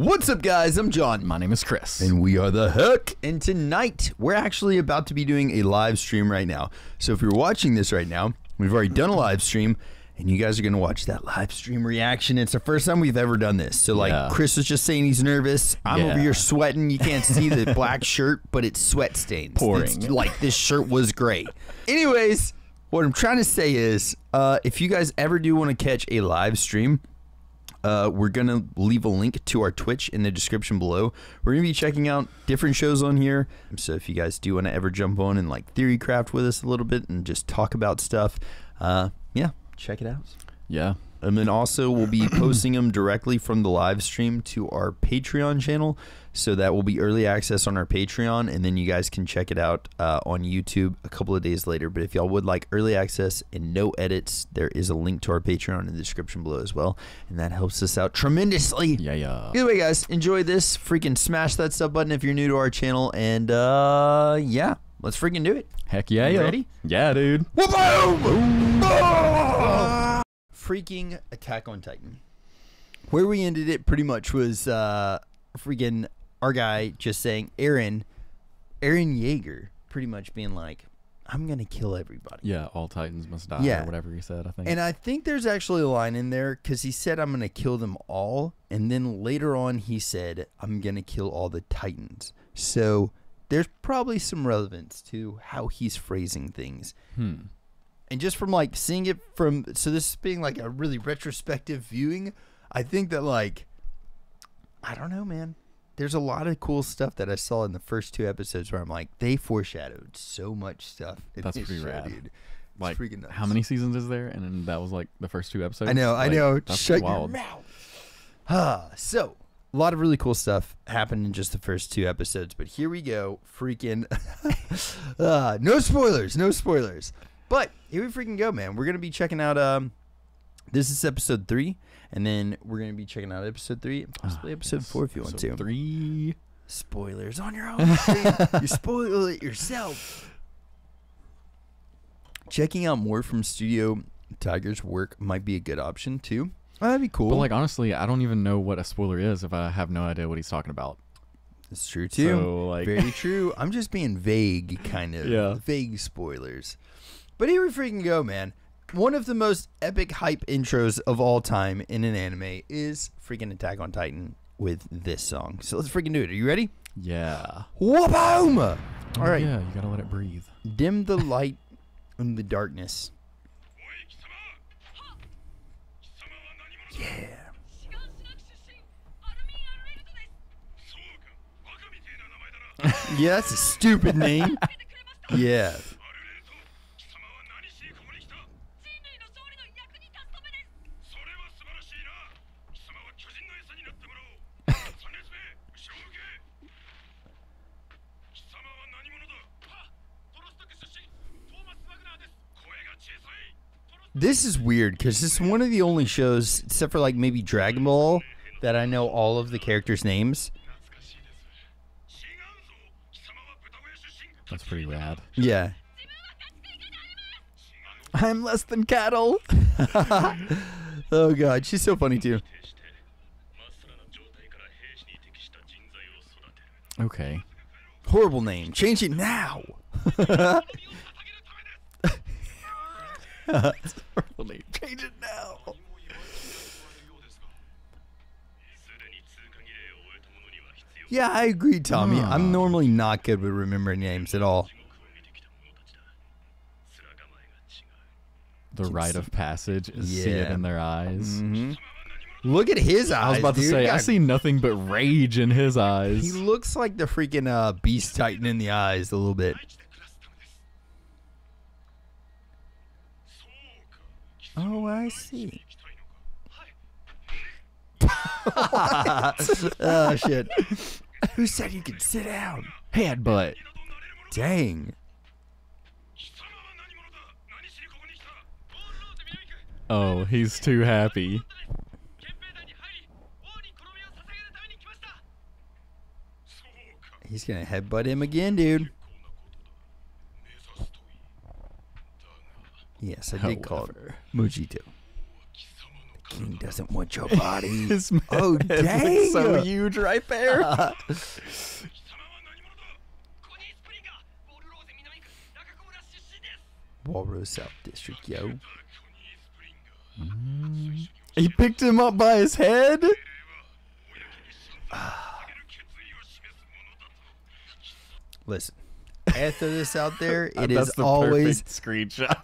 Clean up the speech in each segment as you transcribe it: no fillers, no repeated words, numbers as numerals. What's up, guys? I'm John. My name is Chris. And we are The Heck. And tonight, we're actually about to be doing a live stream right now. So if you're watching this right now, we've already done a live stream, and you guys are going to watch that live stream reaction. It's the first time we've ever done this. So, like, Chris was just saying he's nervous. I'm over here sweating. You can't see the black shirt, but it's sweat stains. Pouring. It's like, this shirt was gray. Anyways, what I'm trying to say is, if you guys ever do want to catch a live stream, we're going to leave a link to our Twitch in the description below. We're going to be checking out different shows on here. So if you guys do want to ever jump on and like theory craft with us a little bit and just talk about stuff, yeah, check it out. Yeah. And then also we'll be posting them directly from the live stream to our Patreon channel. So that will be early access on our Patreon, and then you guys can check it out on YouTube a couple of days later. But if y'all would like early access and no edits, there is a link to our Patreon in the description below as well. And that helps us out tremendously. Yeah, yeah. Either way, guys, enjoy this. Freaking smash that sub button if you're new to our channel. And yeah, let's freaking do it. Heck yeah, yeah. Ready? Yeah, dude. Whoa! Freaking Attack on Titan. Where we ended it pretty much was freaking our guy just saying Eren Yeager pretty much being like, I'm gonna kill everybody. Yeah, all Titans must die, or whatever he said, I think. And I think there's actually a line in there because he said, I'm gonna kill them all, and then later on he said, I'm gonna kill all the Titans. So there's probably some relevance to how he's phrasing things. And just from like seeing it from, so this being like a really retrospective viewing, I think that, like, I don't know, man. There's a lot of cool stuff that I saw in the first two episodes where I'm like, they foreshadowed so much stuff. That's pretty rad, dude. Like, freaking nuts. How many seasons is there? And then that was like the first two episodes. I know, like, I know. Shut your mouth. So, a lot of really cool stuff happened in just the first two episodes. But here we go. Freaking. No spoilers. No spoilers. But here we freaking go, man. We're going to be checking out. This is episode 3. And then we're going to be checking out episode 3 and possibly episode 4 if you want to. 3. Spoilers on your own. You spoil it yourself. Checking out more from Studio Tiger's work might be a good option too. Oh, that'd be cool. But like, honestly, I don't even know what a spoiler is if I have no idea what he's talking about. That's true too. So, like, very true. I'm just being vague, kind of. Yeah. Vague spoilers. But here we freaking go, man. One of the most epic hype intros of all time in an anime is freaking Attack on Titan with this song. So let's freaking do it. Are you ready? Yeah. Whoa-boom! All right. Yeah, you gotta let it breathe. Dim the light in the darkness. Yeah. Yeah, that's a stupid name. Yeah. This is weird because it's one of the only shows, except for like maybe Dragon Ball, that I know all of the characters' names. That's pretty rad. Yeah. I'm less than cattle. Oh god, she's so funny too. Okay. Horrible name. Change it now. Change it now. Yeah, I agree, Tommy. I'm normally not good with remembering names at all. The rite of passage is see it in their eyes. Look at his eyes. I was about to say, I see nothing but rage in his eyes. He looks like the freaking Beast Titan in the eyes a little bit. Oh, I see. Oh, shit. Who said you could sit down? Headbutt. Dang. Oh, he's too happy. He's gonna headbutt him again, dude. Yes, I did call her Mujito. The king doesn't want your body. His oh, dang. It's so huge right there. Walrus South District, yo. Mm. He picked him up by his head? Listen. After this out there, it is the always screenshot.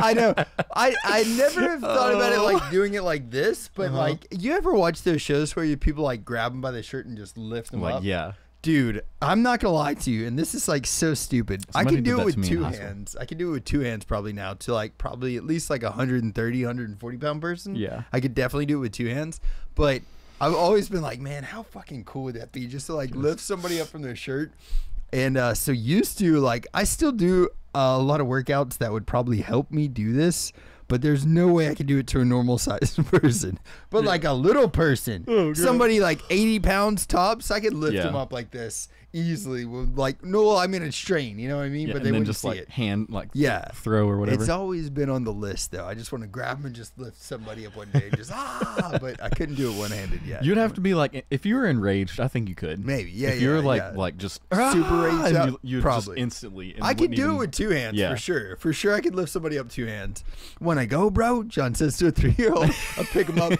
I know. I never have thought about it like doing it like this, but like you ever watch those shows where you people like grab them by the shirt and just lift them up? Yeah. Dude, I'm not gonna lie to you, and this is like so stupid. Somebody I can do it with two hands. I can do it with two hands probably now to like probably at least like 130, 140 pound person. Yeah. I could definitely do it with two hands, but I've always been like, man, how fucking cool would that be just to like lift somebody up from their shirt? And so used to, like, I still do a lot of workouts that would probably help me do this, but there's no way I could do it to a normal-sized person. But, like, a little person, somebody, like, 80 pounds tops, I could lift them up like this easily. With, like, no, I mean, it's strain, you know what I mean? Yeah, but they wouldn't just, see like, it. Hand, like, throw or whatever. It's always been on the list, though. I just want to grab them and just lift somebody up one day and just, but I couldn't do it one-handed yet. You'd have to be, like, if you were enraged, I think you could. Maybe, If you were, like just super raged up, you'd probably. Just instantly. I could do it with two hands, for sure. For sure, I could lift somebody up two hands. When I go, bro, John says to a 3-year-old, I pick him up.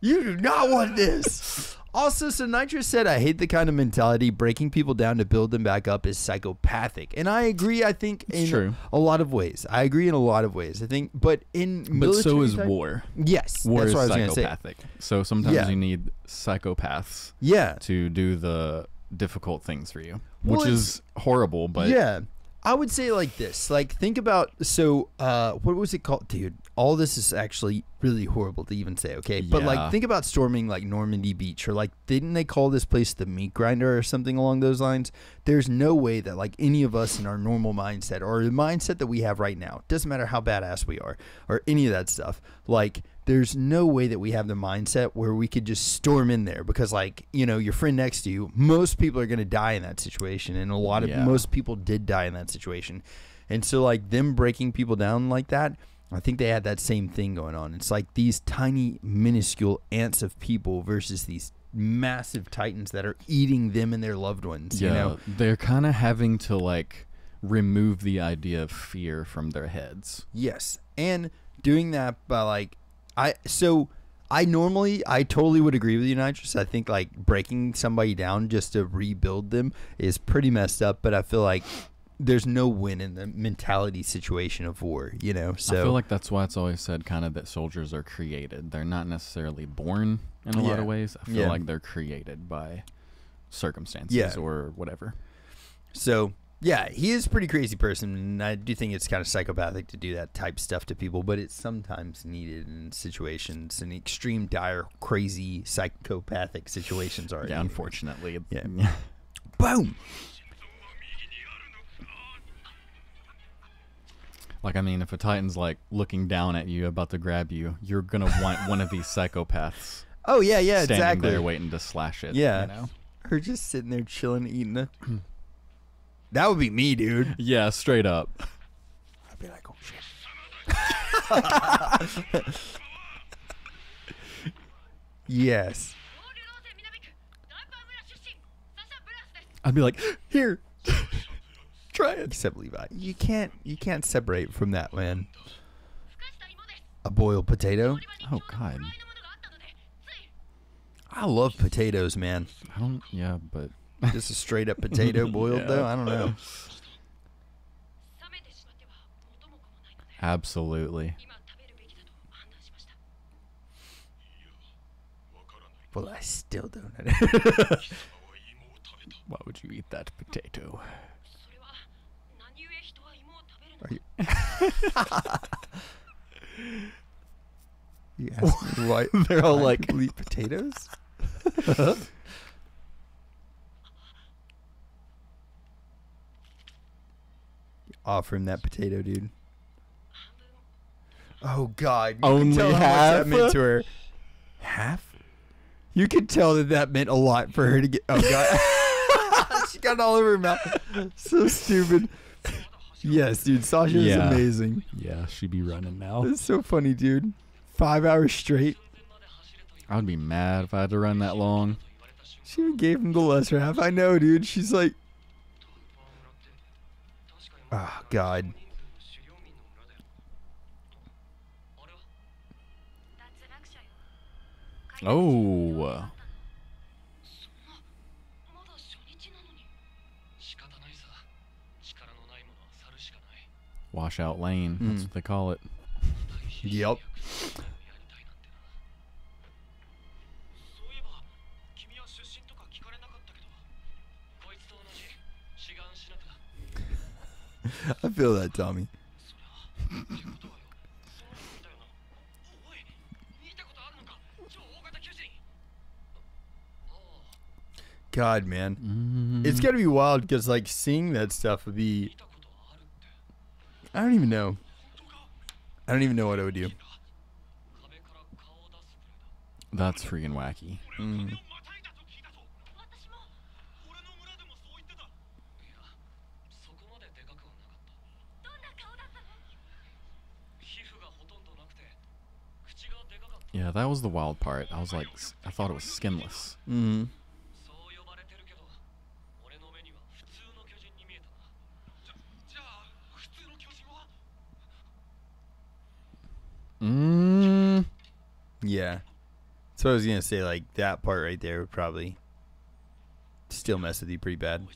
You do not want this. Also, so Nitro said, I hate the kind of mentality breaking people down to build them back up is psychopathic. And I agree, I think, in a lot of ways. I agree in a lot of ways. I think, but in military so is war. Yes. War is psychopathic. So sometimes you need psychopaths to do the difficult things for you, which is horrible, but... Yeah. I would say like this, like think about, so what was it called? Dude, all this is actually really horrible to even say, okay? But like think about storming like Normandy Beach or like, didn't they call this place the meat grinder or something along those lines? There's no way that like any of us in our normal mindset or the mindset that we have right now, doesn't matter how badass we are or any of that stuff, like there's no way that we have the mindset where we could just storm in there because like, you know, your friend next to you, most people are going to die in that situation. And a lot of most people did die in that situation. And so like them breaking people down like that, I think they had that same thing going on. It's like these tiny minuscule ants of people versus these massive titans that are eating them and their loved ones. Yeah, you know, they're kind of having to like remove the idea of fear from their heads. Yes. And doing that by like, I totally would agree with you, Nitrous. I think like breaking somebody down just to rebuild them is pretty messed up, but I feel like there's no win in the mentality situation of war, you know? So I feel like that's why it's always said kind of that soldiers are created. They're not necessarily born in a lot of ways. I feel like they're created by circumstances or whatever. So... Yeah, he is a pretty crazy person, and I do think it's kind of psychopathic to do that type stuff to people, but it's sometimes needed in situations, and extreme, dire, crazy, psychopathic situations are. Yeah, unfortunately. Yeah. Boom! Like, I mean, if a Titan's, like, looking down at you, about to grab you, you're going to want one of these psychopaths. Oh, yeah, yeah, standing exactly. Standing there waiting to slash it. Yeah. You know? Or just sitting there chilling, eating it. That would be me, dude. Yeah, straight up. I'd be like, oh, shit. Yes. I'd be like, here. Try it. Except Levi. You can't separate from that, man. A boiled potato? Oh, God. I love potatoes, man. I don't, yeah, but... Just a straight up potato boiled though? I don't know. Absolutely. Well, I still don't know. Why would you eat that potato? Are you you asked me why they're all like people eat potatoes? Offer him that potato, dude. Oh, God. You only tell half? That meant to her. Half? You could tell that that meant a lot for her to get... Oh, God. She got it all over her mouth. So stupid. Yes, dude. Sasha is amazing. Yeah, she be running now. It's so funny, dude. 5 hours straight. I would be mad if I had to run that long. She even gave him the lesser half. I know, dude. She's like... Oh, God. Oh. Washout lane. That's what they call it. Yep. I feel that, Tommy. God, man. It's gotta be wild, because like seeing that stuff would be... I don't even know. I don't even know what I would do. That's freaking wacky. Yeah, that was the wild part. I was like, I thought it was skinless. Yeah. So I was gonna say, like, that part right there would probably still mess with you pretty bad.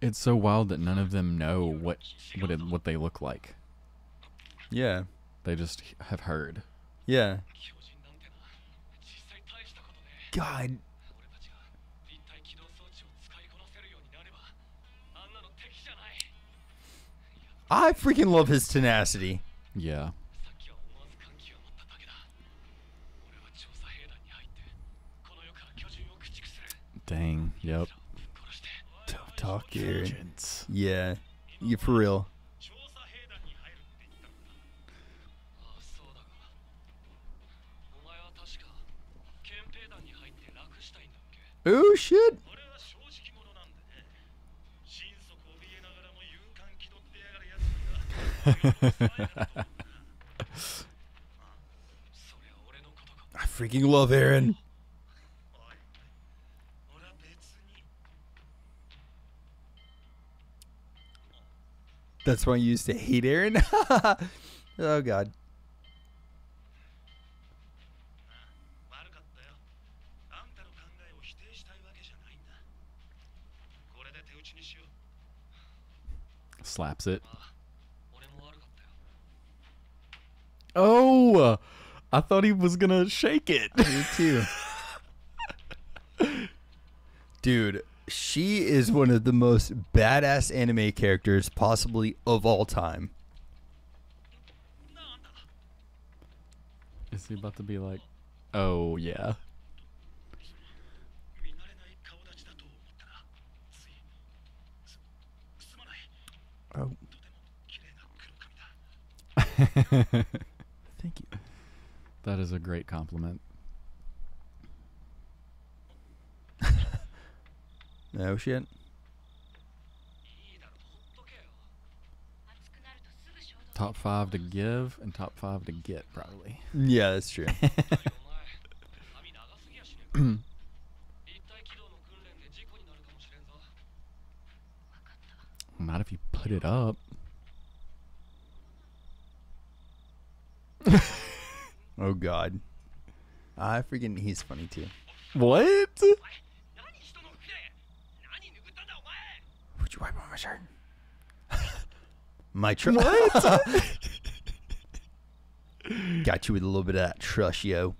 It's so wild that none of them know what they look like. Yeah. They just have heard. Yeah. God. I freaking love his tenacity. Yeah. Dang. Yep. Tough talk, Eren. Yeah. You for real. Oh shit. I freaking love Eren. That's why you used to hate Eren. Oh God. Slaps it. Oh, I thought he was gonna shake it. Me too. Dude, she is one of the most badass anime characters possibly of all time. Is he about to be like, oh yeah. Oh. Thank you. That is a great compliment. No shit. Top 5 to give and top 5 to get, probably. Yeah, that's true. Not if you put it up. Oh God. I freaking, he's funny too. What? Would you wipe on my shirt? My truck. What? Got you with a little bit of that trush, yo.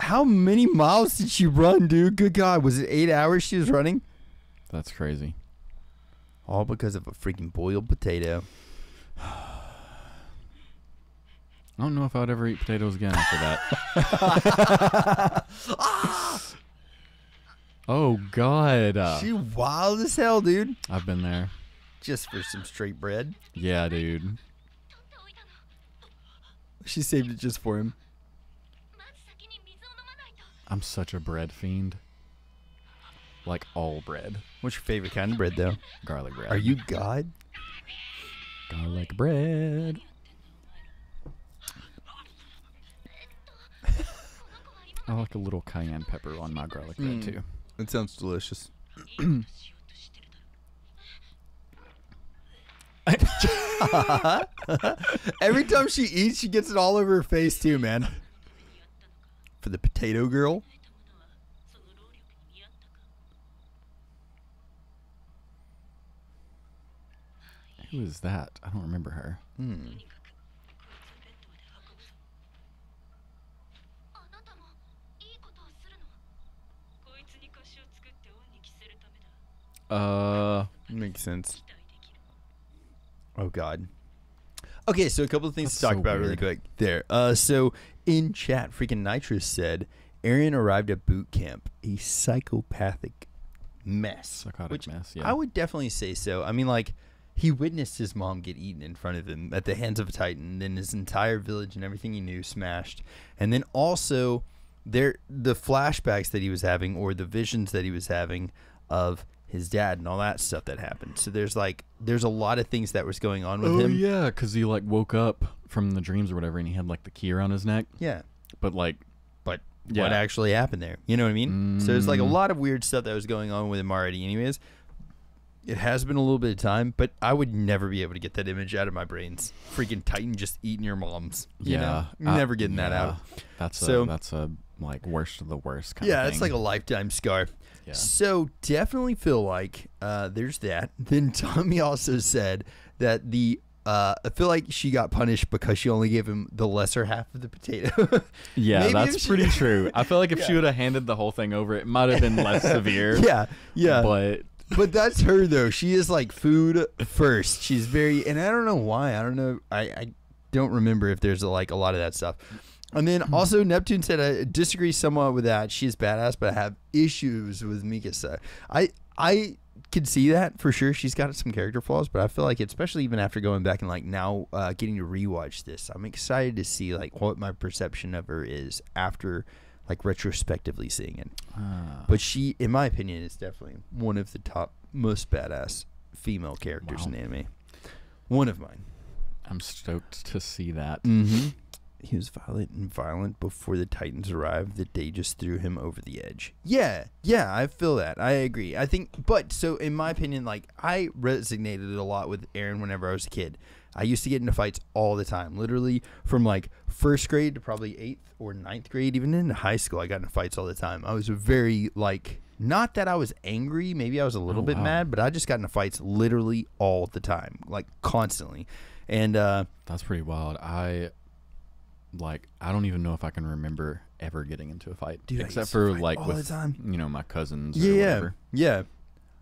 How many miles did she run, dude? Good God. Was it 8 hours she was running? That's crazy. All because of a freaking boiled potato. I don't know if I would ever eat potatoes again after that. Oh, God. She wild as hell, dude. I've been there. Just for some straight bread. Yeah, dude. She saved it just for him. I'm such a bread fiend. Like all bread. What's your favorite kind of bread, though? Garlic bread. Are you God? Garlic bread. I like a little cayenne pepper on my garlic bread too. It sounds delicious. Every time she eats, she gets it all over her face too, man. For the potato girl. Who is that? I don't remember her. Hmm. Makes sense. Oh God. Okay, so a couple of things to talk about really quick there. So in chat, freaking Nitrous said Eren arrived at boot camp a psychopathic mess. Psychotic mess. Yeah, I would definitely say so. I mean, like, he witnessed his mom get eaten in front of him at the hands of a Titan, then his entire village and everything he knew smashed, and then also the flashbacks that he was having, or the visions that he was having of his dad and all that stuff that happened. So there's a lot of things that was going on with him. Oh yeah, because he like woke up from the dreams or whatever, and he had like the key around his neck. Yeah, but like, what actually happened there? You know what I mean? Mm. So there's like a lot of weird stuff that was going on with him already. Anyways, it has been a little bit of time, but I would never be able to get that image out of my brains. Freaking Titan just eating your moms. You know? Never getting that out. That's so. That's a like worst of the worst kind of thing. Yeah, it's like a lifetime scar. Yeah. So definitely feel like there's that. Then Tommy also said that the I feel like she got punished because she only gave him the lesser half of the potato. Yeah, that's pretty true. I feel like if she would have handed the whole thing over, it might have been less severe. Yeah, yeah. But that's her though. She is like food first. She's very, and I don't know why. I don't know. I don't remember if there's like a lot of that stuff. And then also Neptune said, I disagree somewhat with that. She's badass, but I have issues with Mikasa. I could see that for sure. She's got some character flaws, but I feel like, especially even after going back and like now getting to rewatch this, I'm excited to see like what my perception of her is after like retrospectively seeing it. But she, in my opinion, is definitely one of the top most badass female characters in anime. One of mine. I'm stoked to see that. Mm-hmm. He was violent and violent before the Titans arrived. That they just threw him over the edge. Yeah, yeah, I feel that. I agree. I think, but so in my opinion, like I resonated a lot with Eren whenever I was a kid. I used to get into fights all the time, literally from like first grade to probably 8th or 9th grade. Even in high school, I got into fights all the time. I was very like, not that I was angry. Maybe I was a little bit mad, but I just got into fights literally all the time, like constantly. And that's pretty wild. I don't even know if I can remember ever getting into a fight, dude, except for like with, you know, my cousins or whatever. Yeah.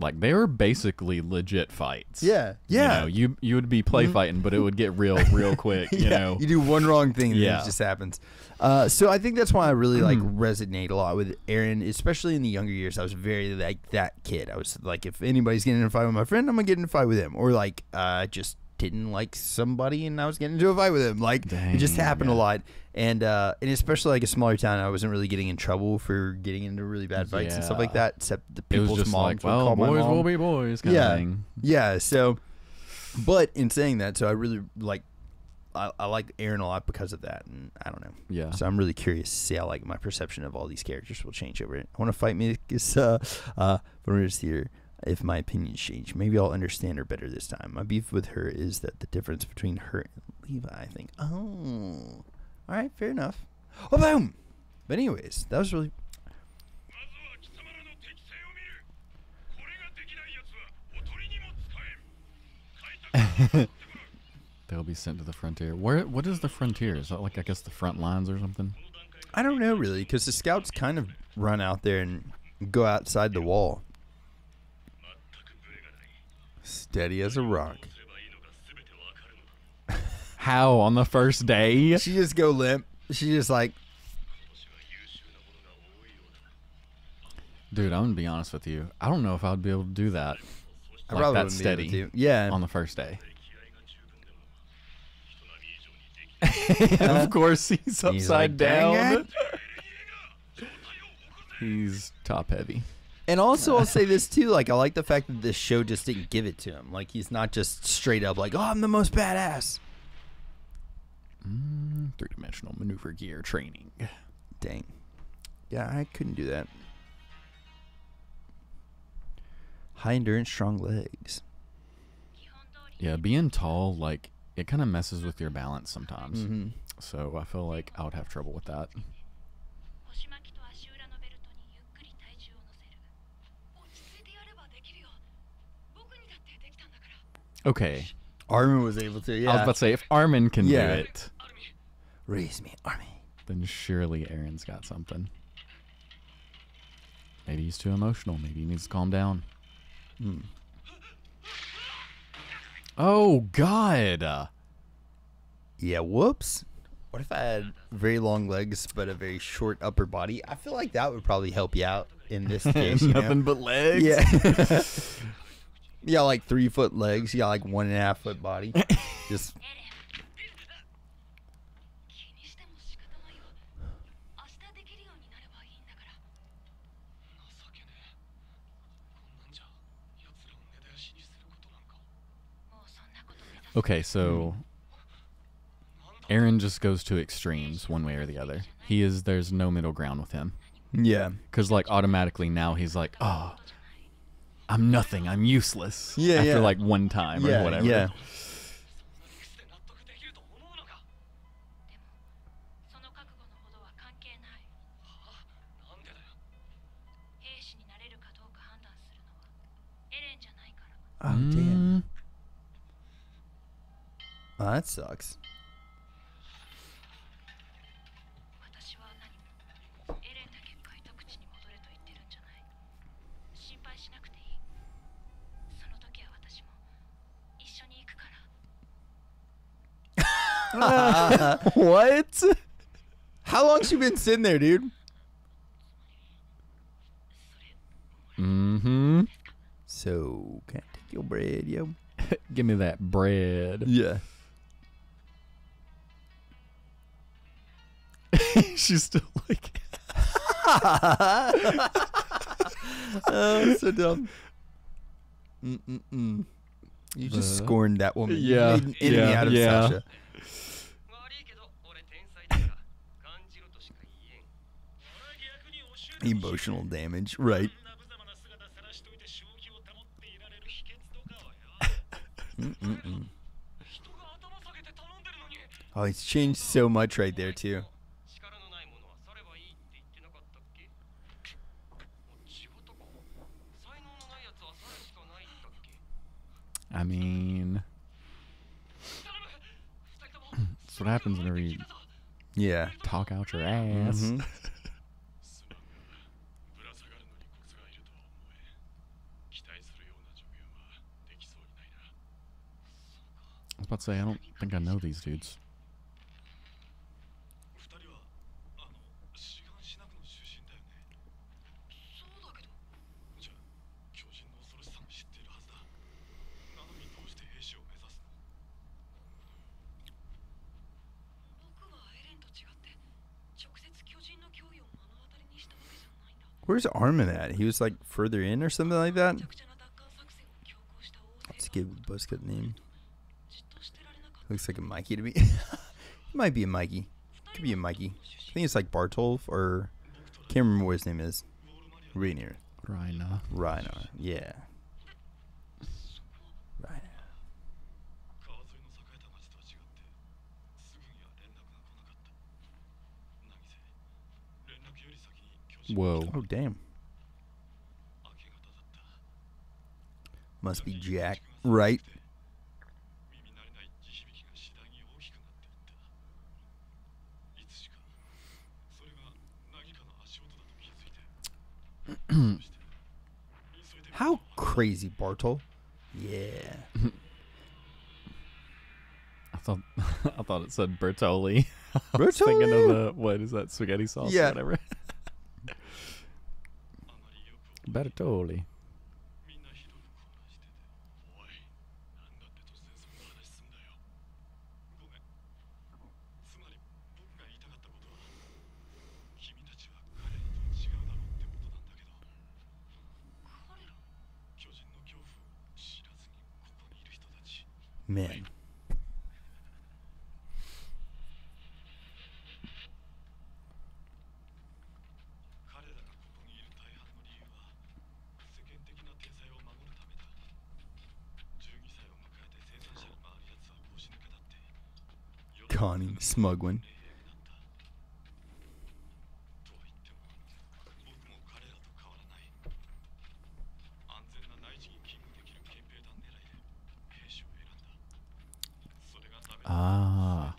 Like they were basically legit fights. Yeah. Yeah. You know, you would be play fighting, but it would get real quick, you know. You do one wrong thing and it just happens. So I think that's why I really like resonate a lot with Eren, especially in the younger years. I was very like that kid. I was like, if anybody's getting in a fight with my friend, I'm gonna get in a fight with him. Or like just didn't like somebody and I was getting into a fight with him. Like, it just happened a lot. And especially like a smaller town, I wasn't really getting in trouble for getting into really bad fights and stuff like that, except the people's moms like, would call my mom. Boys will be boys kind of thing. Yeah, so, but in saying that, so I really like, I like Eren a lot because of that, and I don't know. Yeah. So I'm really curious to see how like my perception of all these characters will change over it. I want to fight Mikasa from Ritter's Theater. If my opinions change, maybe I'll understand her better this time. My beef with her is that the difference between her and Levi, I think. Oh. All right, fair enough. Oh, boom! But anyways, that was really... They'll be sent to the frontier. Where? What is the frontier? Is that like, I guess, the front lines or something? I don't know, really, because the scouts kind of run out there and go outside the wall. Steady as a rock. How? On the first day? She just go limp. She just like... Dude, I'm going to be honest with you. I don't know if I would be able to do that. I like probably wouldn't steady be able to. Yeah. On the first day. Of course, he's upside down. He's top heavy. And also, I'll say this too, like, I like the fact that this show just didn't give it to him. Like, he's not just straight up like, oh, I'm the most badass. Three-dimensional maneuver gear training. Dang. Yeah, I couldn't do that. High endurance, strong legs. Yeah, being tall, like, it kind of messes with your balance sometimes. Mm-hmm. So I feel like I would have trouble with that. Okay. Armin was able to, yeah. I was about to say, if Armin can do it. Raise me, Armin. Then surely Eren's got something. Maybe he's too emotional. Maybe he needs to calm down. Hmm. Oh, God. Yeah, whoops. What if I had very long legs but a very short upper body? I feel like that would probably help you out in this case. Nothing but legs? Yeah. Yeah, like 3-foot legs. Yeah, like 1.5-foot body. Just... Okay, so Eren just goes to extremes one way or the other. He is, there's no middle ground with him. Yeah. Because, like, automatically now he's like, oh, I'm nothing, I'm useless. Yeah, after, like, one time or whatever. Yeah. Oh, damn. Oh, that sucks. What? How long she been sitting there, dude? Mm-hmm. So, can I take your bread, yo? Give me that bread. Yeah. She's still like, oh, so dumb. You just scorned that woman. Yeah, you made an enemy out of Sasha. Emotional damage, right? Oh, he's changed so much right there too. I mean, that's what happens whenever you talk out your ass. Mm-hmm. I was about to say, I don't think I know these dudes. Where's Armin at? He was like further in or something like that? Let's give the Buzzcut name. Looks like a Mikey to me. It might be a Mikey. Could be a Mikey. I think it's like Bertoli or... Can't remember what his name is. Reiner. Reiner. Reiner. Yeah. Reiner. Whoa. Oh, damn. Must be Jack, right? How crazy, Bertoli. Yeah. I thought it said Bertoli. I was thinking of the, what is that, spaghetti sauce or whatever? Bertoli. men. Conning, smuggling. Ah.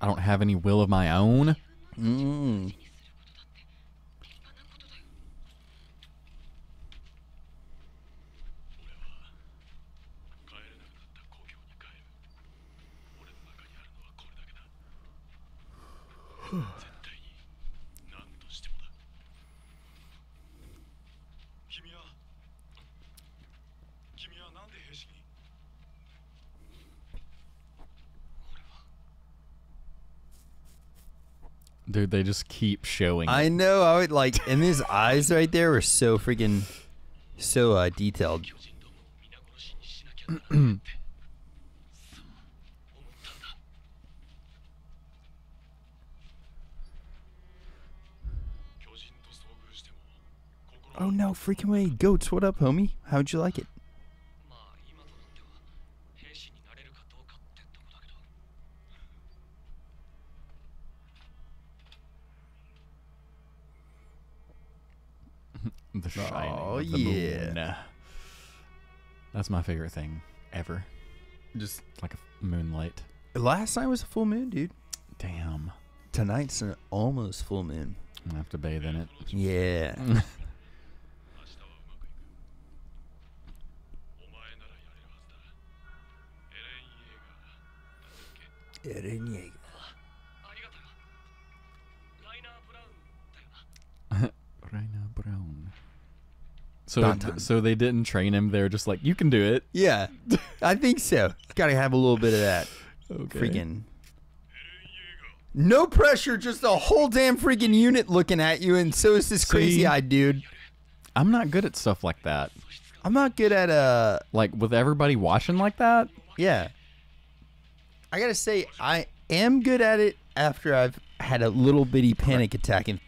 I don't have any will of my own. Mm. Dude, they just keep showing. I know. I would like, and his eyes right there were so freaking, so detailed. Oh no! Freaking way, goats! What up, homie? How'd you like it? The shining of the moon. That's my favorite thing ever. Just like a moonlight. Last night was a full moon, dude. Damn. Tonight's an almost full moon. I'm gonna have to bathe in it. Yeah. Eren Yeager. Reiner Brown. So they didn't train him. They're just like, you can do it. Yeah, I think so. Gotta have a little bit of that. Okay. Freaking. No pressure, just a whole damn freaking unit looking at you, and so is this crazy-eyed dude. I'm not good at stuff like that. I'm not good at like with everybody watching like that. Yeah. I gotta say, I am good at it after I've had a little bitty panic attack and.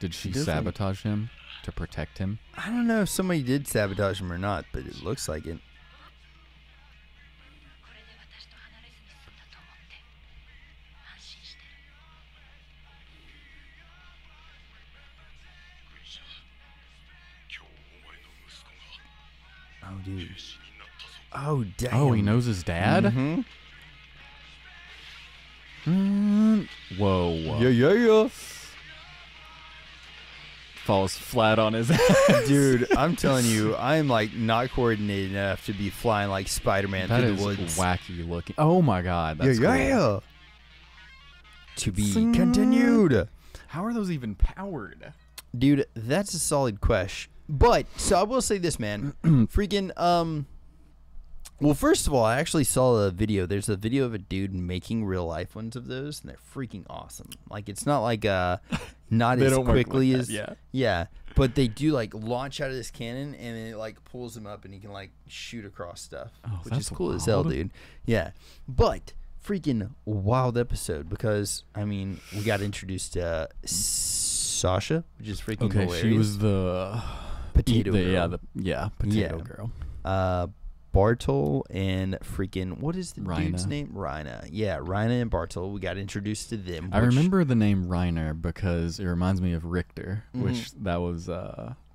Did she sabotage him to protect him? I don't know if somebody did sabotage him or not, but it looks like it. Oh, dude. Oh, damn. Oh, he knows his dad? Mm-hmm. Whoa. Yeah, yeah, yeah. Falls flat on his ass. Dude, I'm telling you, I'm like not coordinated enough to be flying like Spider-Man through the woods. Wacky looking. Oh my god, that's cool. To be continued. How are those even powered? Dude, that's a solid question. But so I will say this, man. Freaking well, first of all, I actually saw a video. There's a video of a dude making real life ones of those, and they're freaking awesome. Like, it's not like not as quickly as yeah, but they do like launch out of this cannon, and then it like pulls him up, and he can like shoot across stuff, which is cool as hell, dude. Yeah, but freaking wild episode because I mean we got introduced to Sasha, which is freaking hilarious. She was the potato girl. Yeah, potato girl. Bertoli and freaking what is the dude's name? Reiner. Yeah, Reiner and Bertoli. We got introduced to them. I remember the name Reiner because it reminds me of Richter, which that was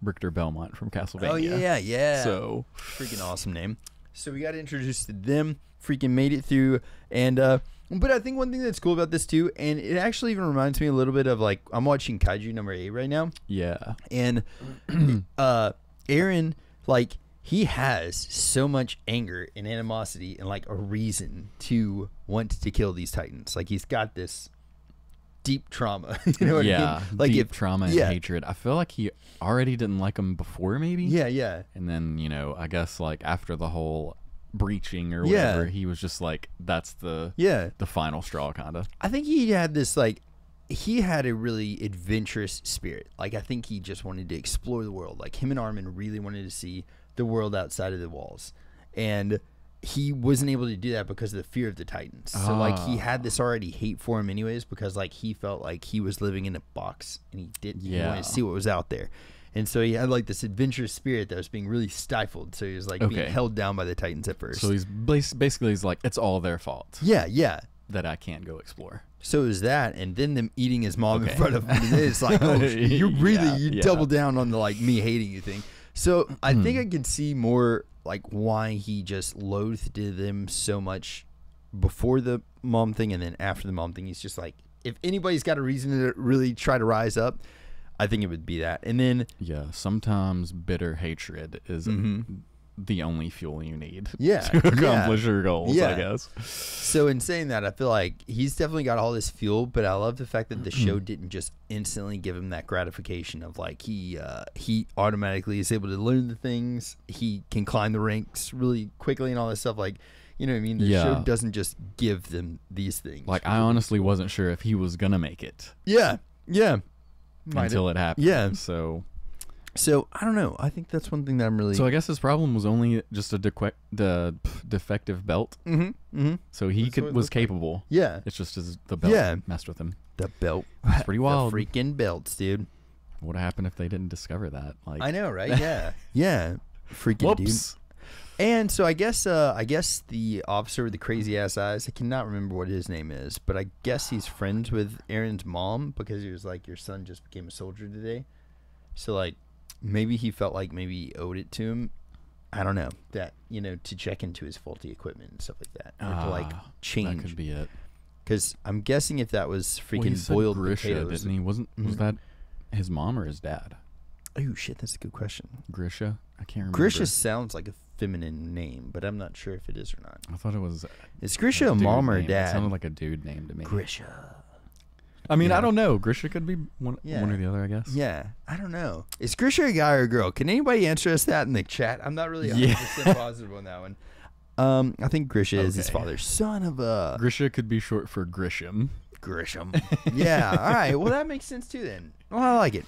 Richter Belmont from Castlevania. Oh yeah, yeah. So freaking awesome name. So we got introduced to them. Freaking made it through, and but I think one thing that's cool about this too, and it actually even reminds me a little bit of like I'm watching Kaiju No. 8 right now. Yeah, and Eren like. He has so much anger and animosity and, like, a reason to want to kill these Titans. Like, he's got this deep trauma. You know what I mean? Like deep trauma and hatred. I feel like he already didn't like them before, maybe? Yeah, yeah. And then, you know, I guess, like, after the whole breaching or whatever, he was just like, that's the final straw, kind of. I think he had this, like, he had a really adventurous spirit. Like, I think he just wanted to explore the world. Like, him and Armin really wanted to see the world outside of the walls. And he wasn't able to do that because of the fear of the Titans. So, like, he had this already hate for him anyways, because, like, he felt like he was living in a box and he didn't want to see what was out there. And so he had, like, this adventurous spirit that was being really stifled. So he was, like, being held down by the Titans at first. So he's basically, he's like, it's all their fault. Yeah, yeah. That I can't go explore. So it was that, and then them eating his mom in front of him. It's like, oh, you really, you double down on the, like, me hating you thing. So I think I can see more, like, why he just loathed them so much before the mom thing, and then after the mom thing, he's just like, if anybody's got a reason to really try to rise up, I think it would be that. And then sometimes bitter hatred is the only fuel you need to accomplish your goals, I guess. So in saying that, I feel like he's definitely got all this fuel, but I love the fact that the show didn't just instantly give him that gratification of, like, he automatically is able to learn the things, he can climb the ranks really quickly and all this stuff. Like, you know what I mean? The show doesn't just give them these things. Like, I honestly wasn't sure if he was gonna make it. Yeah, yeah. Until it happened. Yeah. So I don't know. I think that's one thing that I'm really. So I guess his problem was only just a defective belt. So he was capable. Yeah. It's just the belt messed with him. The belt. It's pretty wild. The freaking belts, dude. What would happen if they didn't discover that? Like, I know, right? Yeah. Freaking dudes. And so I guess the officer with the crazy ass eyes, I cannot remember what his name is, but I guess he's friends with Eren's mom because he was like, your son just became a soldier today. So, like, maybe he felt like maybe he owed it to him. I don't know, that, you know, to check into his faulty equipment and stuff like that. Or to, like, change. That could be it. Because I'm guessing if that was freaking boiled Grisha, potatoes. Didn't he? Was that his mom or his dad? Oh, shit, that's a good question. Grisha? I can't remember. Grisha sounds like a feminine name, but I'm not sure if it is or not. I thought it was. Is Grisha a mom or dad? It sounded like a dude name to me. Grisha. I mean, I don't know. Grisha could be one or the other, I guess. Yeah. I don't know. Is Grisha a guy or a girl? Can anybody answer us that in the chat? I'm not really 100% positive on that one. I think Grisha is his father. Son of a. Grisha could be short for Grisham. Yeah. All right. Well, that makes sense too then. Well, I like it.